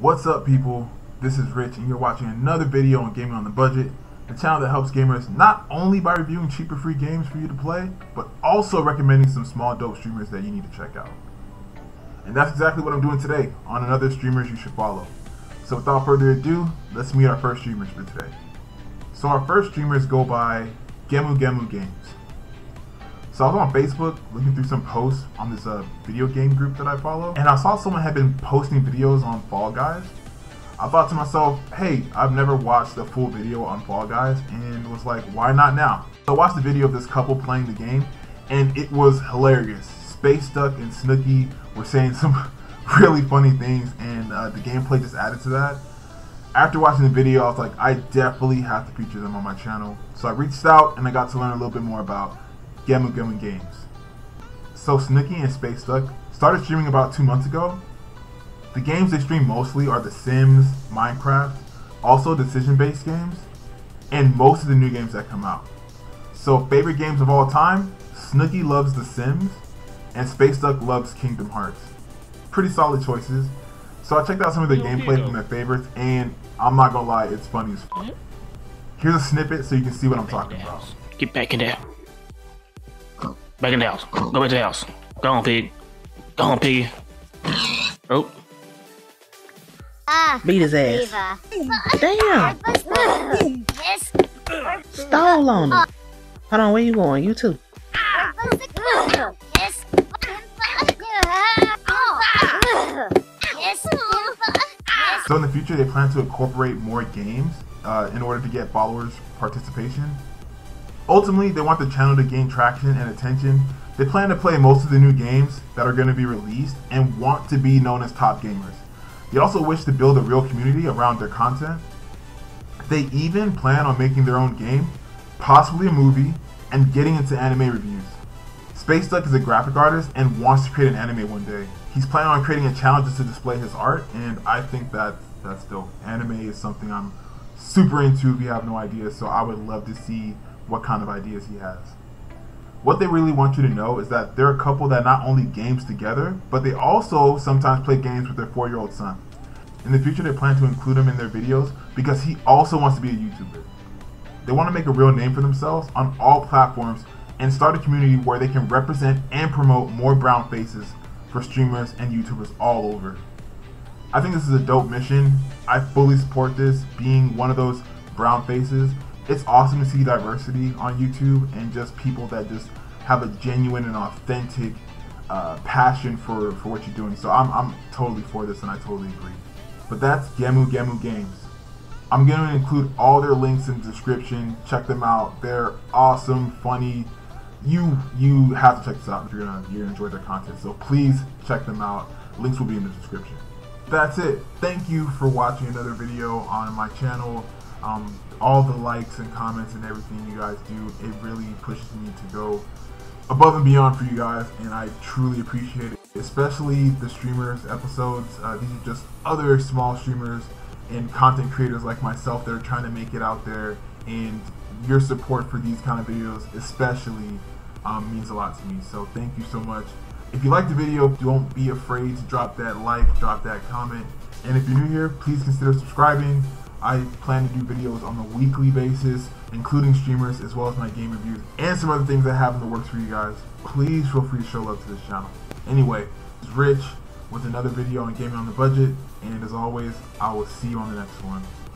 What's up, people? This is Rich, and you're watching another video on Gaming on a Budget, the channel that helps gamers not only by reviewing cheaper free games for you to play, but also recommending some small dope streamers that you need to check out. And that's exactly what I'm doing today on another streamers you should follow. So without further ado, let's meet our first streamers for today. So our first streamers go by GemuGemu Games. So I was on Facebook looking through some posts on this video game group that I follow, and I saw someone had been posting videos on Fall Guys. I thought to myself, hey, I've never watched a full video on Fall Guys, and was like, why not now? So I watched the video of this couple playing the game, and it was hilarious. Space Duck and Snooki were saying some really funny things, and the gameplay just added to that. After watching the video, I was like, I definitely have to feature them on my channel. So I reached out, and I got to learn a little bit more about GemuGemu Games. So Snooki and Space Duck started streaming about 2 months ago. The games they stream mostly are The Sims, Minecraft, also decision-based games, and most of the new games that come out. So favorite games of all time, Snooki loves The Sims, and Space Duck loves Kingdom Hearts. Pretty solid choices. So I checked out some of their gameplay from their favorites, and I'm not gonna lie, it's funny as fuck. Here's a snippet so you can see what I'm talking about. Get back in there. Back in the house. Go back to the house. Go on, pig. Go on, pig. Oh. Beat his ass. Damn. Stall on him. Hold on, where you going? You too. So in the future, they plan to incorporate more games in order to get followers' participation. Ultimately, they want the channel to gain traction and attention. They plan to play most of the new games that are going to be released and want to be known as top gamers. They also wish to build a real community around their content. They even plan on making their own game, possibly a movie, and getting into anime reviews. Space Duck is a graphic artist and wants to create an anime one day. He's planning on creating a channel just to display his art, and I think that's dope. Anime is something I'm super into if you have no idea, so I would love to see what kind of ideas he has. What they really want you to know is that they're a couple that not only games together, but they also sometimes play games with their 4-year-old son. In the future, they plan to include him in their videos because he also wants to be a YouTuber. They want to make a real name for themselves on all platforms and start a community where they can represent and promote more brown faces for streamers and YouTubers all over. I think this is a dope mission. I fully support this, being one of those brown faces. It's awesome to see diversity on YouTube and just people that just have a genuine and authentic passion for what you're doing. So I'm totally for this, and I totally agree. But that's GemuGemu Games. I'm going to include all their links in the description. Check them out. They're awesome, funny. You have to check this out if you're gonna enjoy their content. So please check them out. Links will be in the description. That's it. Thank you for watching another video on my channel. All the likes and comments and everything you guys do, it really pushes me to go above and beyond for you guys, and I truly appreciate it, especially the streamers episodes. These are just other small streamers and content creators like myself that are trying to make it out there, and your support for these kind of videos especially means a lot to me, so thank you so much. If you liked the video, don't be afraid to drop that like, drop that comment, and if you're new here, please consider subscribing. I plan to do videos on a weekly basis, including streamers, as well as my game reviews, and some other things I have in the works for you guys. Please feel free to show love to this channel. Anyway, it's Rich with another video on Gaming on the Budget, and as always, I will see you on the next one.